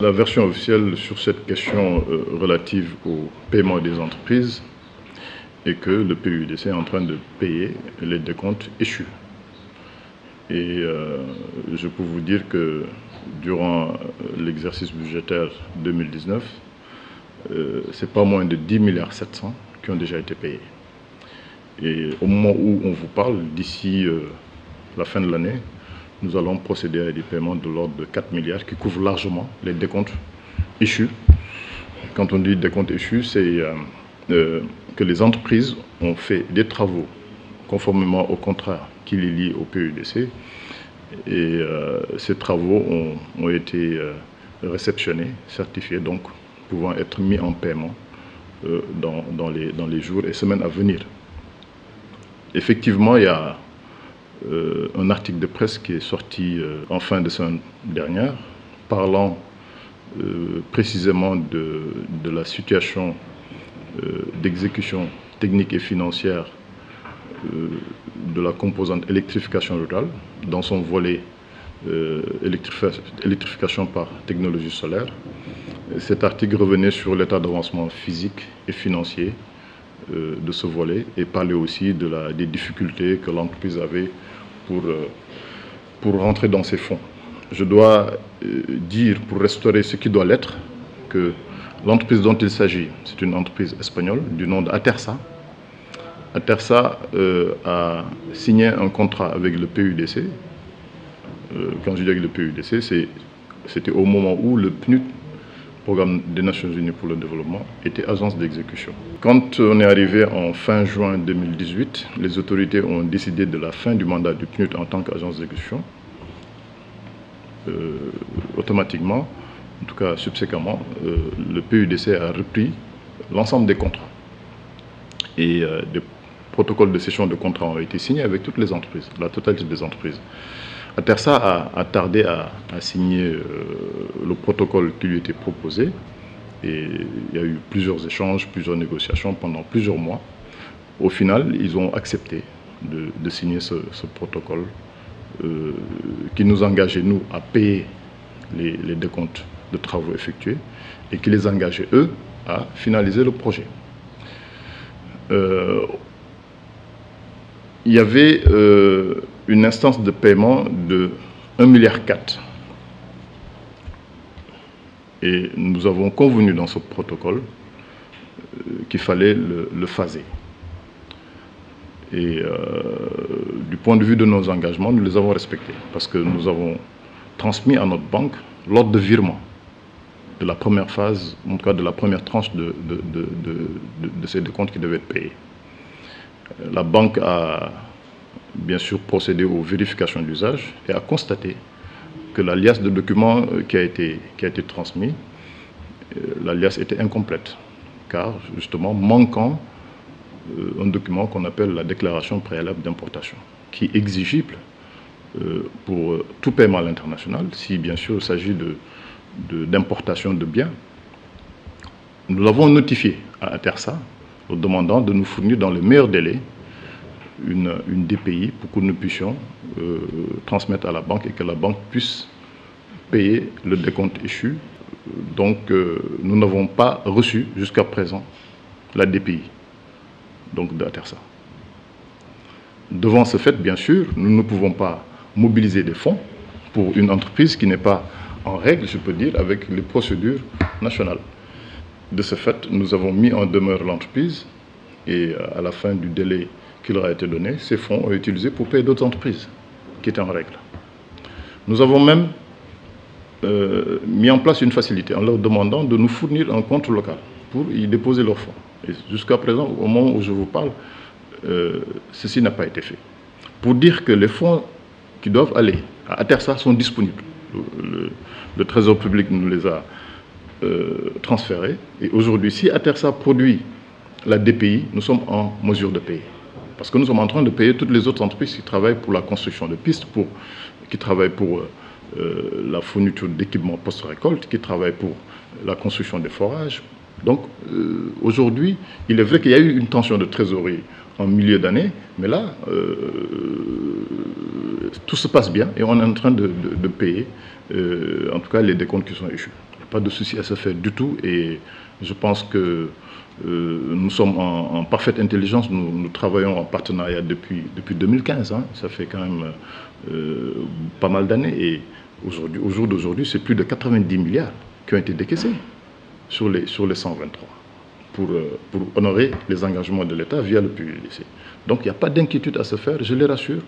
La version officielle sur cette question relative au paiement des entreprises est que le PUDC est en train de payer les décomptes échus. Et je peux vous dire que durant l'exercice budgétaire 2019, c'est pas moins de 10,7 milliards qui ont déjà été payés. Et au moment où on vous parle, d'ici la fin de l'année, nous allons procéder à des paiements de l'ordre de 4 milliards qui couvrent largement les décomptes échus. Quand on dit décomptes échus, c'est que les entreprises ont fait des travaux conformément au contrat qui les lie au PUDC. Et ces travaux ont été réceptionnés, certifiés, donc pouvant être mis en paiement dans les jours et semaines à venir. Effectivement, il y a un article de presse qui est sorti en fin de semaine dernière, parlant précisément de la situation d'exécution technique et financière de la composante électrification rurale dans son volet électrification par technologie solaire. Cet article revenait sur l'état d'avancement physique et financier de ce volet et parler aussi des difficultés que l'entreprise avait pour rentrer dans ces fonds. Je dois dire, pour restaurer ce qui doit l'être, que l'entreprise dont il s'agit, c'est une entreprise espagnole du nom d'Atersa. Atersa a signé un contrat avec le PUDC. Quand je dis avec le PUDC, c'était au moment où le PNUD, Programme des Nations Unies pour le Développement, était agence d'exécution. Quand on est arrivé en fin juin 2018, les autorités ont décidé de la fin du mandat du PNUD en tant qu'agence d'exécution. Automatiquement, en tout cas subséquemment, le PUDC a repris l'ensemble des contrats. Et des protocoles de cession de contrats ont été signés avec toutes les entreprises, la totalité des entreprises. Atersa a tardé à signer le protocole qui lui était proposé et il y a eu plusieurs échanges, plusieurs négociations pendant plusieurs mois. Au final, ils ont accepté de signer ce protocole qui nous engageait, nous, à payer les décomptes de travaux effectués et qui les engageait, eux, à finaliser le projet. Il y avait une instance de paiement de 1,4 milliard. Et nous avons convenu dans ce protocole qu'il fallait le phaser. Et du point de vue de nos engagements, nous les avons respectés. Parce que nous avons transmis à notre banque l'ordre de virement de la première phase, en tout cas de la première tranche de ces décomptes qui devaient être payés. La banque a bien sûr procédé aux vérifications d'usage et a constaté que la liasse de documents qui a été transmise, la liasse était incomplète, car justement manquant un document qu'on appelle la déclaration préalable d'importation, qui est exigible pour tout paiement à l'international, si bien sûr il s'agit d'importation de biens. Nous l'avons notifié à Atersa, en demandant de nous fournir dans le meilleur délai une DPI pour que nous puissions transmettre à la banque et que la banque puisse payer le décompte échu. Donc nous n'avons pas reçu jusqu'à présent la DPI donc d'Atersa. Devant ce fait, bien sûr, nous ne pouvons pas mobiliser des fonds pour une entreprise qui n'est pas en règle, je peux dire, avec les procédures nationales. De ce fait, nous avons mis en demeure l'entreprise et à la fin du délai qui leur a été donné, ces fonds ont été utilisés pour payer d'autres entreprises qui étaient en règle. Nous avons même mis en place une facilité en leur demandant de nous fournir un compte local pour y déposer leurs fonds. Et jusqu'à présent, au moment où je vous parle, ceci n'a pas été fait. Pour dire que les fonds qui doivent aller à Atersa sont disponibles. Le Trésor public nous les a transférés. Et aujourd'hui, si Atersa produit la DPI, nous sommes en mesure de payer. Parce que nous sommes en train de payer toutes les autres entreprises qui travaillent pour la construction de pistes, qui travaillent pour la fourniture d'équipements post-récolte, qui travaillent pour la construction des forages. Donc aujourd'hui, il est vrai qu'il y a eu une tension de trésorerie en milieu d'année, mais là, tout se passe bien et on est en train de payer, en tout cas, les décomptes qui sont échus. Pas de souci à se faire du tout et je pense que nous sommes en parfaite intelligence, nous travaillons en partenariat depuis 2015, hein. Ça fait quand même pas mal d'années et au jour d'aujourd'hui, c'est plus de 90 milliards qui ont été décaissés sur les 123 pour honorer les engagements de l'État via le PUDC. Donc il n'y a pas d'inquiétude à se faire, je les rassure.